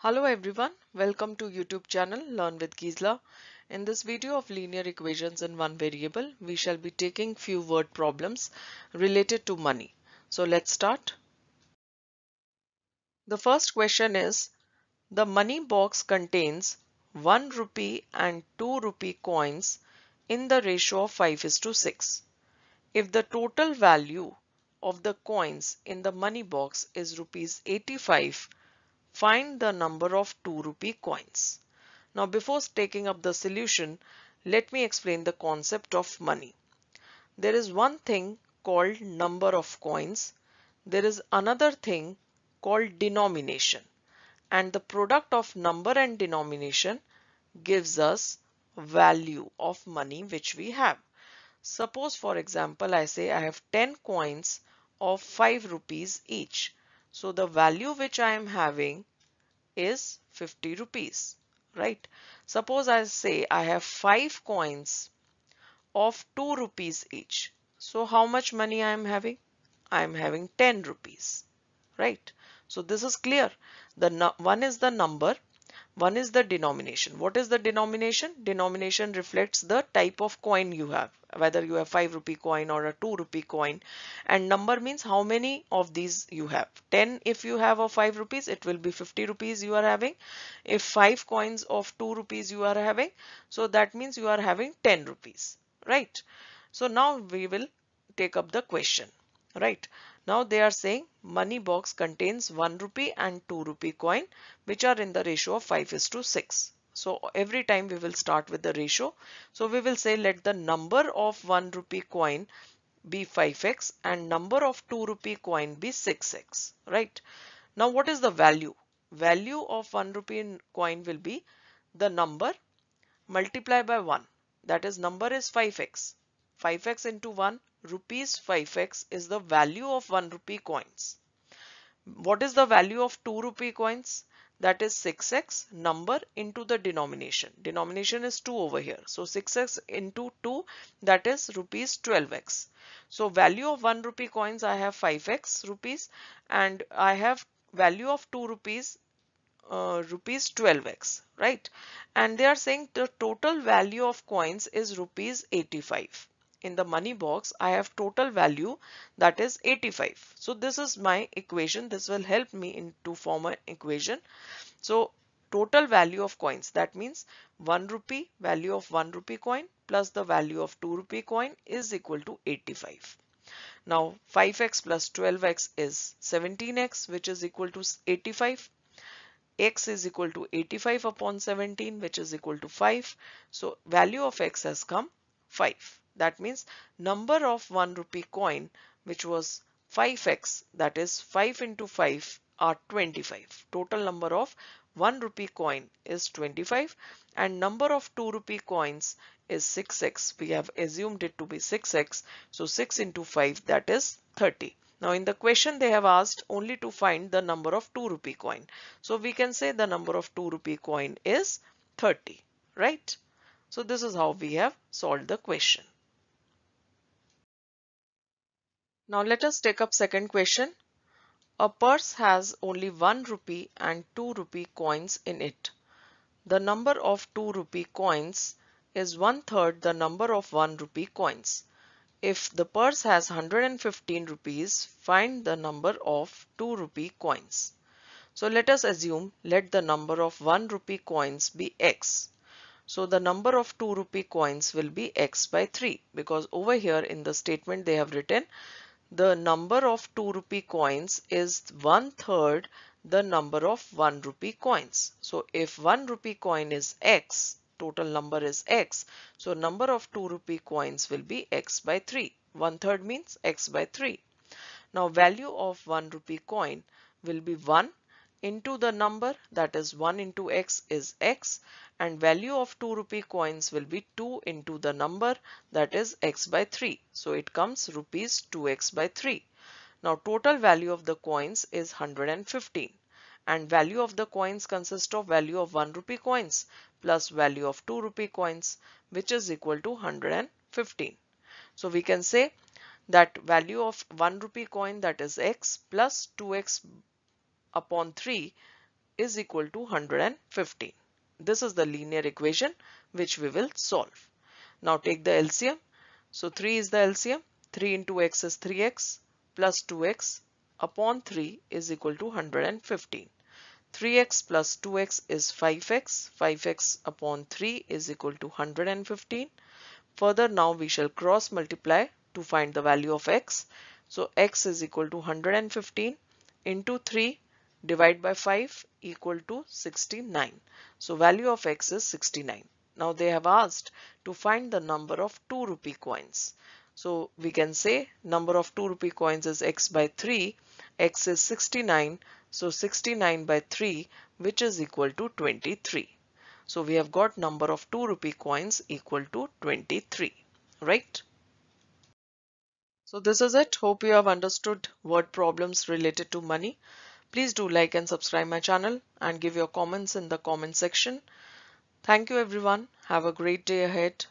Hello everyone, welcome to YouTube channel Learn with Gizla. In this video of linear equations in one variable, we shall be taking few word problems related to money. So let's start. The first question is, the money box contains 1 rupee and 2 rupee coins in the ratio of 5:6. If the total value of the coins in the money box is ₹85, find the number of 2 rupee coins. Now, before taking up the solution, let me explain the concept of money. There is one thing called number of coins. There is another thing called denomination. And the product of number and denomination gives us value of money which we have. Suppose, for example, I say I have 10 coins of 5 rupees each. So the value which I am having is 50 rupees, right? Suppose I say I have 5 coins of 2 rupees each. So how much money I am having? I am having 10 rupees, right? So this is clear. One is the number, one is the denomination. What is the denomination? Denomination reflects the type of coin you have, whether you have 5 rupee coin or a 2 rupee coin. And number means how many of these you have. 10 if you have of 5 rupees, it will be 50 rupees you are having. If 5 coins of 2 rupees you are having, so that means you are having 10 rupees, right? So now we will take up the question. Right now they are saying money box contains 1 rupee and 2 rupee coin which are in the ratio of 5:6. So every time we will start with the ratio. So we will say let the number of 1 rupee coin be 5x and number of 2 rupee coin be 6x. Right now what is the value? Value of 1 rupee coin will be the number multiplied by 1. That is number is 5x. 5x into 1 rupees 5x is the value of 1 rupee coins. What is the value of 2 rupee coins? That is 6x number into the denomination. Denomination is 2 over here. So 6x into 2, that is rupees 12x. So value of 1 rupee coins I have 5x rupees and I have value of 2 rupees rupees 12x, right? And they are saying the total value of coins is ₹85. In the money box, I have total value that is 85. So this is my equation. This will help me in to form an equation. So total value of coins, that means 1 rupee value of 1 rupee coin plus the value of 2 rupee coin is equal to 85. Now 5x plus 12x is 17x, which is equal to 85. X is equal to 85 upon 17, which is equal to 5. So value of X has come 5. That means number of 1 rupee coin, which was 5x, that is 5 into 5 are 25. Total number of 1 rupee coin is 25 and number of 2 rupee coins is 6x. We have assumed it to be 6x. So 6 into 5, that is 30. Now in the question they have asked only to find the number of 2 rupee coin. So we can say the number of 2 rupee coin is 30, right? So this is how we have solved the question. Now let us take up second question. A purse has only 1 rupee and 2 rupee coins in it. The number of 2 rupee coins is 1/3 the number of 1 rupee coins. If the purse has 115 rupees, find the number of 2 rupee coins. So let us assume let the number of 1 rupee coins be X. So the number of 2 rupee coins will be X by 3, because over here in the statement they have written the number of 2 rupee coins is 1/3 the number of 1 rupee coins. So if 1 rupee coin is X, total number is X, so number of 2 rupee coins will be X by 3. 1/3 means X by 3. Now value of 1 rupee coin will be 1 into the number, that is 1 into X is X, and value of 2 rupee coins will be 2 into the number, that is X by 3. So it comes rupees 2X by 3. Now total value of the coins is 115 and value of the coins consists of value of 1 rupee coins plus value of 2 rupee coins, which is equal to 115. So we can say that value of 1 rupee coin, that is X, plus 2X upon 3 is equal to 115. This is the linear equation which we will solve. Now take the LCM. So 3 is the LCM. 3 into x is 3x plus 2x upon 3 is equal to 115. 3x plus 2x is 5x. 5x upon 3 is equal to 115. Further, now we shall cross multiply to find the value of x. So x is equal to 115 into 3 divide by 5 equal to 69. So value of x is 69. Now they have asked to find the number of 2 rupee coins. So we can say number of 2 rupee coins is x by 3. X is 69. So 69 by 3, which is equal to 23. So we have got number of 2 rupee coins equal to 23, right? So this is it. Hope you have understood word problems related to money. Please do like and subscribe my channel and give your comments in the comment section. Thank you everyone. Have a great day ahead.